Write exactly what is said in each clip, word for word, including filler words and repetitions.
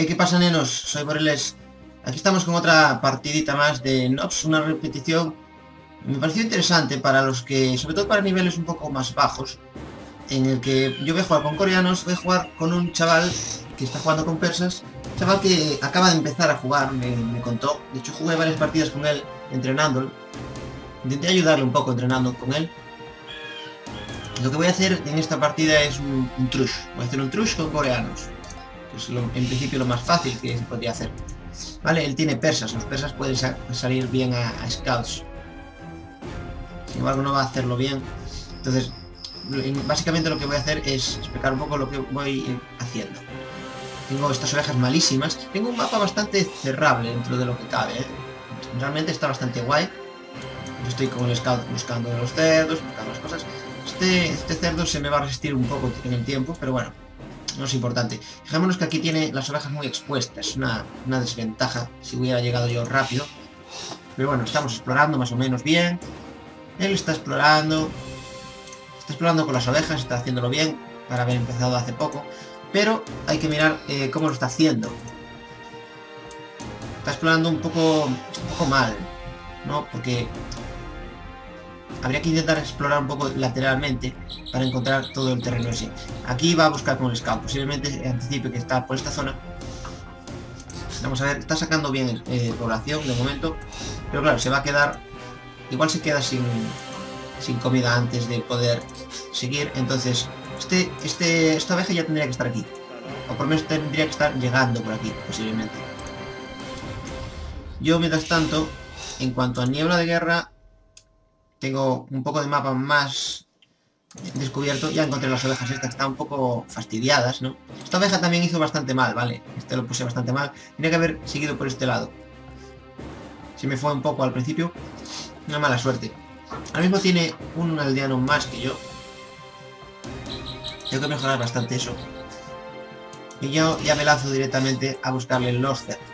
Hey, ¿qué pasa, nenos? Soy Bureles. Aquí estamos con otra partidita más de Nox, una repetición. Me pareció interesante para los que, sobre todo para niveles un poco más bajos, en el que yo voy a jugar con coreanos, voy a jugar con un chaval que está jugando con persas, chaval que acaba de empezar a jugar, me, me contó. De hecho, jugué varias partidas con él, entrenándolo. Intenté ayudarle un poco entrenando con él. Lo que voy a hacer en esta partida es un, un trush. Voy a hacer un trush con coreanos, que es lo, en principio lo más fácil que se podría hacer. Vale, él tiene persas. Los persas pueden sa salir bien a, a scouts. Sin embargo, no va a hacerlo bien. Entonces, básicamente lo que voy a hacer es explicar un poco lo que voy haciendo. Tengo estas ovejas malísimas. Tengo un mapa bastante cerrable dentro de lo que cabe, ¿eh? Realmente está bastante guay. Yo estoy con el scout buscando los cerdos, buscando las cosas. Este, este cerdo se me va a resistir un poco en el tiempo, pero bueno, no es importante. Fijémonos que aquí tiene las ovejas muy expuestas, es una, una desventaja si hubiera llegado yo rápido. Pero bueno, estamos explorando más o menos bien. Él está explorando, está explorando con las ovejas, está haciéndolo bien para haber empezado hace poco. Pero hay que mirar eh, cómo lo está haciendo. Está explorando un poco, un poco mal, ¿no? Porque habría que intentar explorar un poco lateralmente para encontrar todo el terreno ese. Aquí va a buscar con el scout, posiblemente anticipe que está por esta zona. Vamos a ver, está sacando bien eh, población de momento, pero claro, se va a quedar, igual se queda sin, sin comida antes de poder seguir. Entonces este, este, esta oveja ya tendría que estar aquí, o por lo menos tendría que estar llegando por aquí, posiblemente. Yo mientras tanto, en cuanto a niebla de guerra, tengo un poco de mapa más descubierto. Ya encontré las ovejas estas que están un poco fastidiadas, ¿no? Esta oveja también hizo bastante mal, ¿vale? Este lo puse bastante mal. Tenía que haber seguido por este lado. Se me fue un poco al principio. Una mala suerte. Ahora mismo tiene un aldeano más que yo. Tengo que mejorar bastante eso. Y yo ya me lanzo directamente a buscarle los cerdos.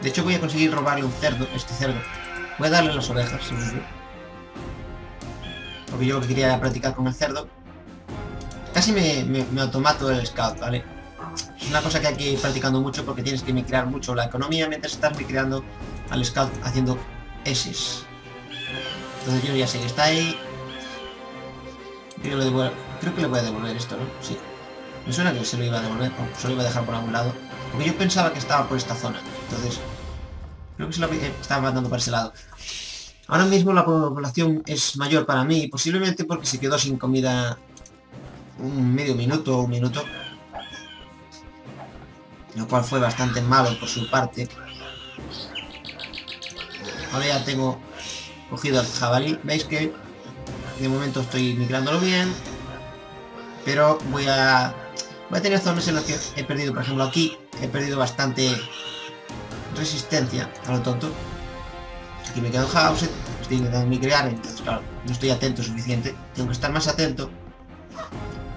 De hecho voy a conseguir robarle un cerdo, este cerdo. Voy a darle las orejas, sí, sí, sí. Porque yo lo que quería era practicar con el cerdo. Casi me, me, me automato el scout, ¿vale? Es una cosa que hay que ir practicando mucho porque tienes que migrar mucho la economía mientras estás migrando al scout haciendo eses. Entonces yo ya sé que está ahí. Yo lo devuelvo. Creo que le voy a devolver esto, ¿no? Sí. Me suena que se lo iba a devolver, o se lo iba a dejar por algún lado. Porque yo pensaba que estaba por esta zona. Entonces... creo que se lo estaba mandando para ese lado. Ahora mismo la población es mayor para mí, posiblemente porque se quedó sin comida un medio minuto o un minuto. Lo cual fue bastante malo por su parte. Ahora ya tengo cogido al jabalí. Veis que de momento estoy migrándolo bien. Pero voy a... voy a tener zonas en las que he perdido, por ejemplo aquí, he perdido bastante... resistencia a lo tonto. Aquí me quedo en house, estoy intentando migrar, entonces claro, no estoy atento suficiente, tengo que estar más atento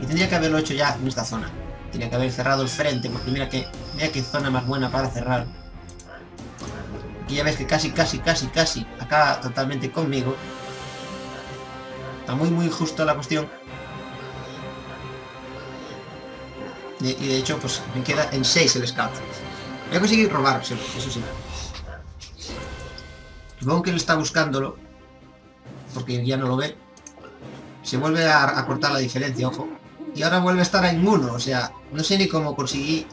y tendría que haberlo hecho ya en esta zona. Tendría que haber cerrado el frente porque mira que mira qué zona más buena para cerrar. Aquí ya ves que casi casi casi casi acaba totalmente conmigo. Está muy muy justo la cuestión y, y de hecho pues me queda en seis el scout. Voy a conseguir robárselo, eso sí. Supongo que él está buscándolo, porque ya no lo ve. Se vuelve a, a cortar la diferencia, ojo. Y ahora vuelve a estar en uno, o sea, no sé ni cómo conseguí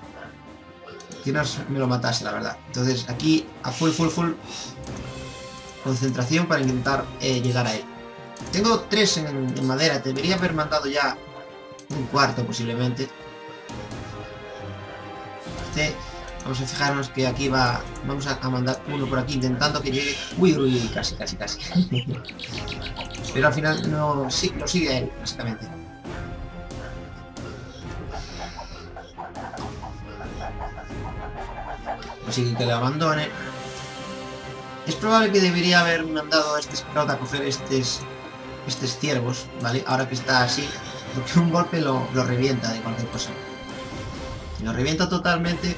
que no me lo matase, la verdad. Entonces aquí a full, full, full concentración para intentar eh, llegar a él. Tengo tres en, en madera, debería haber mandado ya un cuarto posiblemente. Este... vamos a fijarnos que aquí va... vamos a, a mandar uno por aquí intentando que llegue... uy, uy, uy, casi, casi, casi. Pero al final no... sí, lo sigue él, básicamente. Así que lo abandone. Es probable que debería haber mandado a este scout a coger estos... estos ciervos, ¿vale? Ahora que está así, porque un golpe lo, lo revienta de cualquier cosa. Lo revienta totalmente...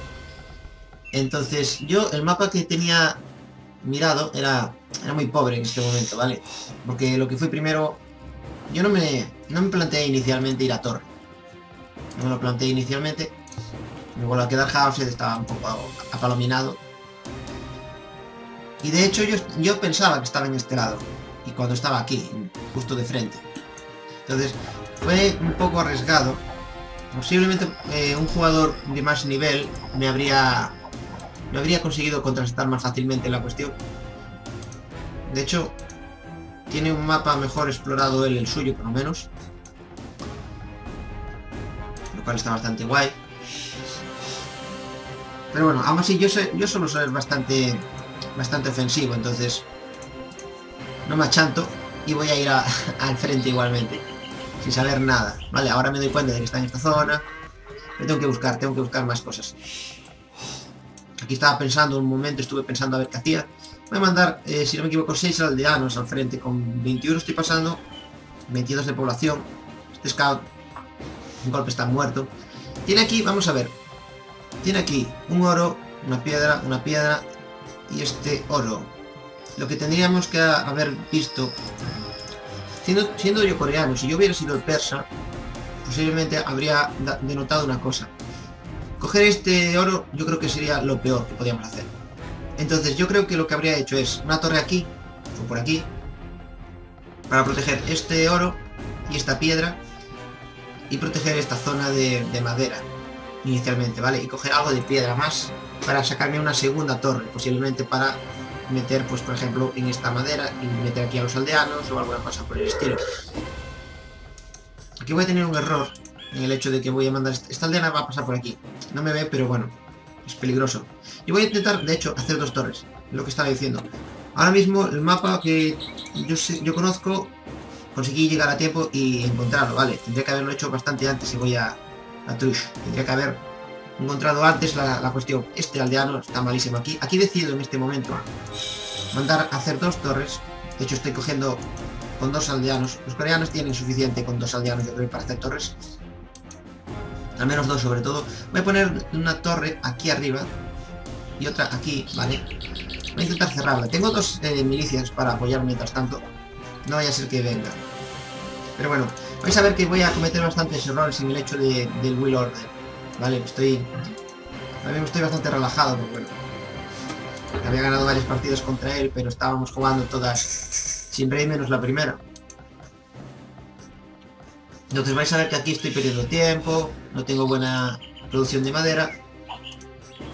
Entonces, yo el mapa que tenía mirado era, era muy pobre en este momento, ¿vale? Porque lo que fue primero... yo no me, no me planteé inicialmente ir a torre. No me lo planteé inicialmente. Luego la que da House estaba un poco apalominado. Y de hecho yo, yo pensaba que estaba en este lado. Y cuando estaba aquí, justo de frente. Entonces fue un poco arriesgado. Posiblemente eh, un jugador de más nivel me habría, me habría conseguido contrastar más fácilmente la cuestión. De hecho, tiene un mapa mejor explorado él, el suyo por lo menos. Lo cual está bastante guay. Pero bueno, aún así yo, sé, yo solo soy bastante, bastante ofensivo, entonces no me achanto y voy a ir a, al frente igualmente, sin saber nada. Vale, ahora me doy cuenta de que está en esta zona. Me tengo que buscar, tengo que buscar más cosas. Aquí estaba pensando un momento, estuve pensando a ver qué hacía. Voy a mandar, eh, si no me equivoco, seis aldeanos al frente. Con veintiuno estoy pasando, veintidós de población. Este scout, un golpe, está muerto. Tiene aquí, vamos a ver. Tiene aquí un oro, una piedra, una piedra y este oro. Lo que tendríamos que haber visto, siendo, siendo yo coreano, si yo hubiera sido el persa, posiblemente habría denotado una cosa. Coger este oro yo creo que sería lo peor que podíamos hacer. Entonces yo creo que lo que habría hecho es una torre aquí, o por aquí, para proteger este oro y esta piedra, y proteger esta zona de, de madera inicialmente, ¿vale? Y coger algo de piedra más para sacarme una segunda torre, posiblemente para meter, pues por ejemplo, en esta madera y meter aquí a los aldeanos o alguna cosa por el estilo. Aquí voy a tener un error en el hecho de que voy a mandar... Esta aldeana va a pasar por aquí. No me ve, pero bueno, es peligroso. Yo voy a intentar, de hecho, hacer dos torres, lo que estaba diciendo. Ahora mismo el mapa que yo, sé, yo conozco, conseguí llegar a tiempo y encontrarlo, ¿vale? Tendría que haberlo hecho bastante antes y voy a, a Trush. Tendría que haber encontrado antes la, la cuestión. Este aldeano está malísimo aquí. Aquí decido en este momento mandar a hacer dos torres. De hecho estoy cogiendo con dos aldeanos. Los coreanos tienen suficiente con dos aldeanos, yo creo, para hacer torres. Al menos dos sobre todo. Voy a poner una torre aquí arriba y otra aquí, ¿vale? Voy a intentar cerrarla. Tengo dos eh, milicias para apoyar mientras tanto. No vaya a ser que venga. Pero bueno, vais a ver que voy a cometer bastantes errores en el hecho de, del Will Order. Vale, estoy... Ahora mismo estoy bastante relajado, porque bueno, había ganado varios partidos contra él, pero estábamos jugando todas sin rey menos la primera. Entonces vais a ver que aquí estoy perdiendo tiempo, no tengo buena producción de madera.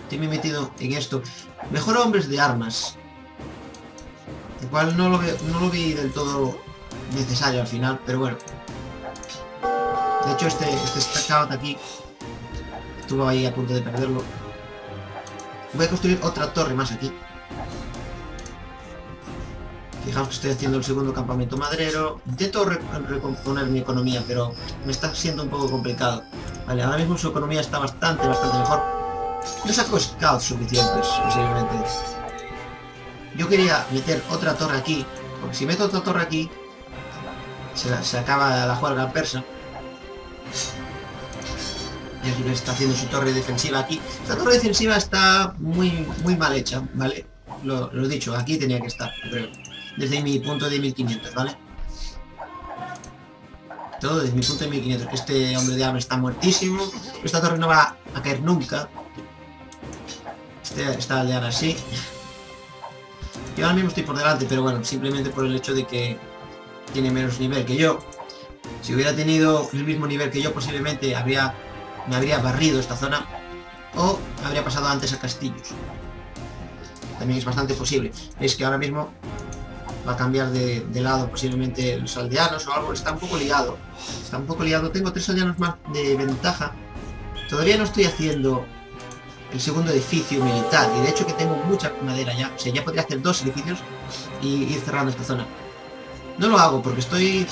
Estoy muy metido en esto. Mejor hombres de armas. El cual no lo, veo, no lo vi del todo necesario al final, pero bueno. De hecho este, este stack out aquí estuvo ahí a punto de perderlo. Voy a construir otra torre más aquí. Fijaos que estoy haciendo el segundo campamento madrero. Intento re recomponer mi economía, pero me está siendo un poco complicado. Vale, ahora mismo su economía está bastante, bastante mejor. No saco scouts suficientes, posiblemente. Yo quería meter otra torre aquí, porque si meto otra torre aquí, se, la, se acaba la juerga persa. Está haciendo su torre defensiva aquí. Esta torre defensiva está muy, muy mal hecha, ¿vale? Lo, lo he dicho, aquí tenía que estar, creo. Desde mi punto de mil quinientos, ¿vale? Todo desde mi punto de mil quinientos. Este hombre de arma está muertísimo. Esta torre no va a caer nunca. Este, esta aldeana así. Yo ahora mismo estoy por delante, pero bueno, simplemente por el hecho de que tiene menos nivel que yo. Si hubiera tenido el mismo nivel que yo, posiblemente habría... me habría barrido esta zona o habría pasado antes a castillos. También es bastante posible. Veis que ahora mismo va a cambiar de, de lado posiblemente los aldeanos o algo. Está un poco liado. Está un poco liado. Tengo tres aldeanos más de ventaja. Todavía no estoy haciendo el segundo edificio militar. Y de hecho que tengo mucha madera ya. O sea, ya podría hacer dos edificios y ir cerrando esta zona. No lo hago porque estoy...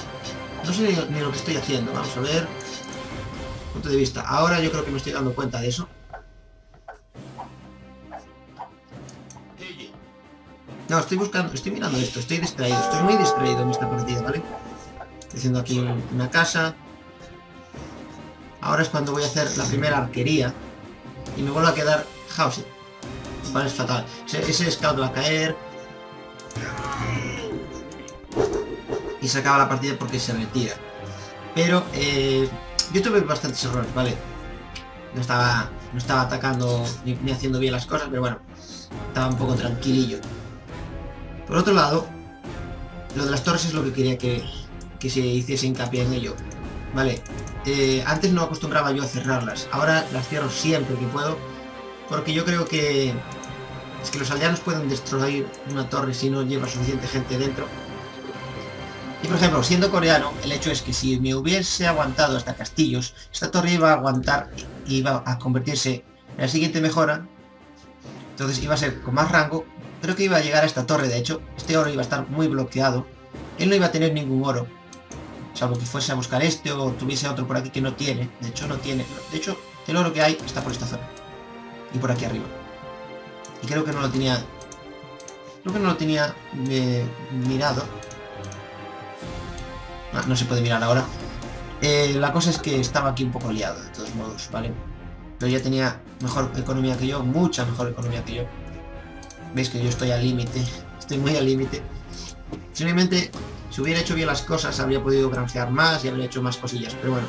no sé ni lo que estoy haciendo. Vamos a ver... punto de vista. Ahora yo creo que me estoy dando cuenta de eso. No, estoy buscando, estoy mirando esto, estoy distraído, estoy muy distraído en esta partida, ¿vale? Estoy haciendo aquí una casa. Ahora es cuando voy a hacer la primera arquería y me vuelvo a quedar house. Vale, es fatal. Ese, ese scout va a caer. Y se acaba la partida porque se retira. Pero, eh... yo tuve bastantes errores, ¿vale? No estaba, no estaba atacando ni, ni haciendo bien las cosas, pero bueno, estaba un poco tranquilillo. Por otro lado, lo de las torres es lo que quería que, que se hiciese hincapié en ello. Vale, eh, antes no acostumbraba yo a cerrarlas, ahora las cierro siempre que puedo, porque yo creo que es que los aldeanos pueden destruir una torre si no lleva suficiente gente dentro. Y por ejemplo, siendo coreano, el hecho es que si me hubiese aguantado hasta castillos, esta torre iba a aguantar y iba a convertirse en la siguiente mejora. Entonces iba a ser con más rango. Creo que iba a llegar a esta torre, de hecho. Este oro iba a estar muy bloqueado. Él no iba a tener ningún oro. Salvo que fuese a buscar este o tuviese otro por aquí que no tiene. De hecho, no tiene. De hecho, el oro que hay está por esta zona. Y por aquí arriba. Y creo que no lo tenía... Creo que no lo tenía eh, mirado. Ah, no se puede mirar ahora. Eh, la cosa es que estaba aquí un poco liado, de todos modos, ¿vale? Pero ya tenía mejor economía que yo, mucha mejor economía que yo. Veis que yo estoy al límite, estoy muy al límite. Simplemente, si hubiera hecho bien las cosas, habría podido granjear más y habría hecho más cosillas, pero bueno.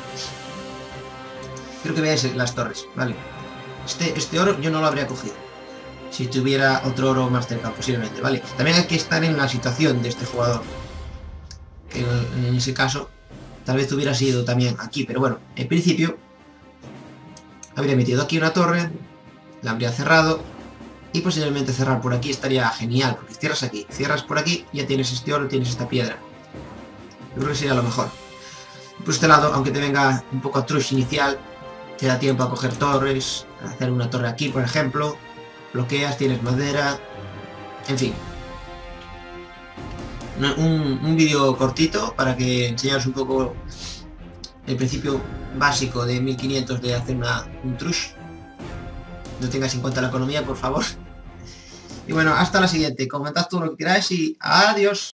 Creo que veáis las torres, ¿vale? Este, este oro yo no lo habría cogido. Si tuviera otro oro más cerca, posiblemente, ¿vale? También hay que estar en la situación de este jugador. En, en ese caso, tal vez hubiera sido también aquí, pero bueno, en principio habría metido aquí una torre, la habría cerrado y posiblemente cerrar por aquí estaría genial, porque cierras aquí, cierras por aquí, ya tienes este oro, tienes esta piedra. Yo creo que sería lo mejor. Por este lado, aunque te venga un poco a trush inicial, te da tiempo a coger torres, a hacer una torre aquí, por ejemplo, bloqueas, tienes madera, en fin. Un, un vídeo cortito para que enseñaros un poco el principio básico de mil quinientos de hacer una, un trush. No tengáis en cuenta la economía, por favor. Y bueno, hasta la siguiente. Comentad todo lo que queráis y adiós.